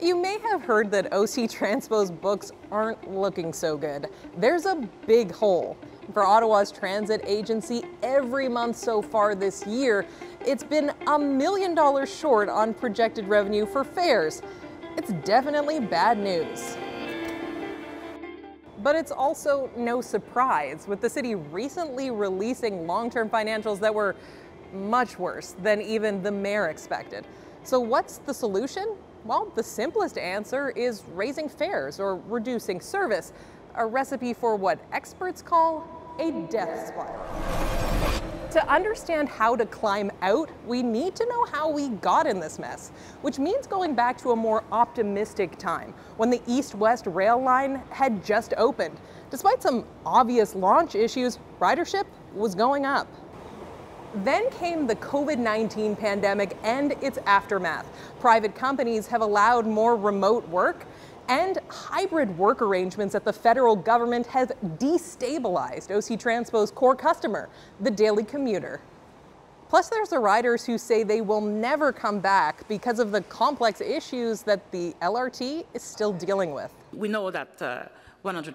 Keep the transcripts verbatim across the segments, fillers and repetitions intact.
You may have heard that O C Transpo's books aren't looking so good. There's a big hole. For Ottawa's transit agency, every month so far this year, it's been a million dollars short on projected revenue for fares. It's definitely bad news. But it's also no surprise, with the city recently releasing long-term financials that were much worse than even the mayor expected. So what's the solution? Well, the simplest answer is raising fares or reducing service, a recipe for what experts call a death spiral. To understand how to climb out, we need to know how we got in this mess, which means going back to a more optimistic time when the East-West rail line had just opened. Despite some obvious launch issues, ridership was going up. Then came the COVID nineteen pandemic and its aftermath. Private companies have allowed more remote work, and hybrid work arrangements at the federal government have destabilized O C Transpo's core customer, the daily commuter. Plus, there's the riders who say they will never come back because of the complex issues that the L R T is still dealing with. We know that uh, one hundred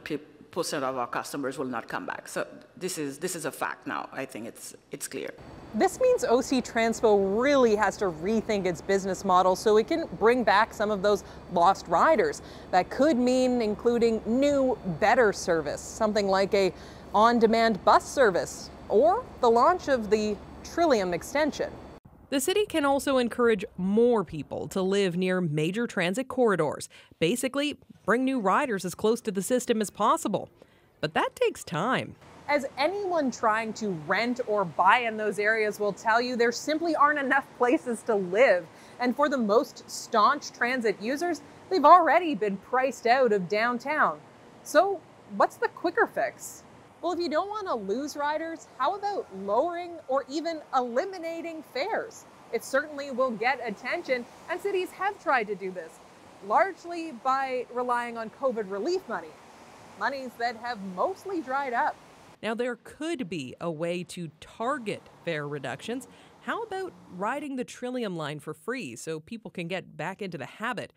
percent of our customers will not come back. So this is this is a fact now. I think it's it's clear. This means O C Transpo really has to rethink its business model so it can bring back some of those lost riders. That could mean including new, better service, something like a on-demand bus service or the launch of the Trillium extension. The city can also encourage more people to live near major transit corridors. Basically, bring new riders as close to the system as possible. But that takes time. As anyone trying to rent or buy in those areas will tell you, there simply aren't enough places to live. And for the most staunch transit users, they've already been priced out of downtown. So what's the quicker fix? Well, if you don't want to lose riders, how about lowering or even eliminating fares? It certainly will get attention, and cities have tried to do this, largely by relying on COVID relief money, monies that have mostly dried up. Now, there could be a way to target fare reductions. How about riding the Trillium line for free so people can get back into the habit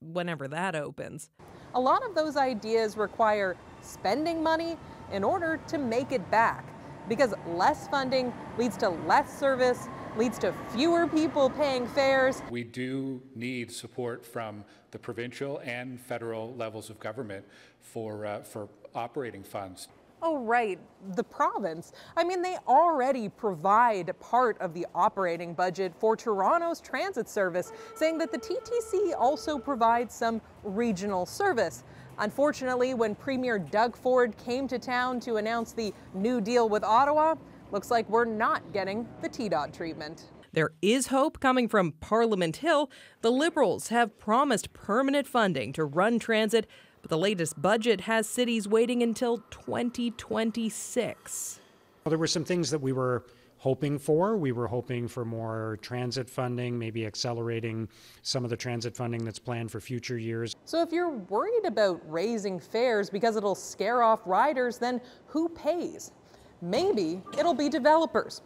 whenever that opens? A lot of those ideas require spending money in order to make it back, because less funding leads to less service, leads to fewer people paying fares. We do need support from the provincial and federal levels of government for, uh, for operating funds. Oh, right, the province. I mean, they already provide part of the operating budget for Toronto's transit service, saying that the T T C also provides some regional service. Unfortunately, when Premier Doug Ford came to town to announce the new deal with Ottawa, looks like we're not getting the T D O T treatment. There is hope coming from Parliament Hill. The Liberals have promised permanent funding to run transit, but the latest budget has cities waiting until twenty twenty-six. Well, there were some things that we were hoping for. We were hoping for more transit funding, maybe accelerating some of the transit funding that's planned for future years. So if you're worried about raising fares because it'll scare off riders, then who pays? Maybe it'll be developers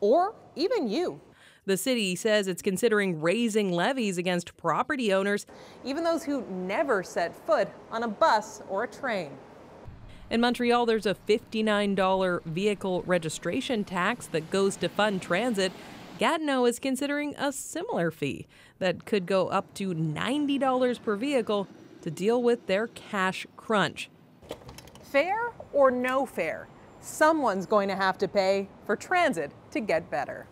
or even you. The city says it's considering raising levies against property owners, even those who never set foot on a bus or a train. In Montreal, there's a fifty-nine dollar vehicle registration tax that goes to fund transit. Gatineau is considering a similar fee that could go up to ninety dollars per vehicle to deal with their cash crunch. Fair or no fair, someone's going to have to pay for transit to get better.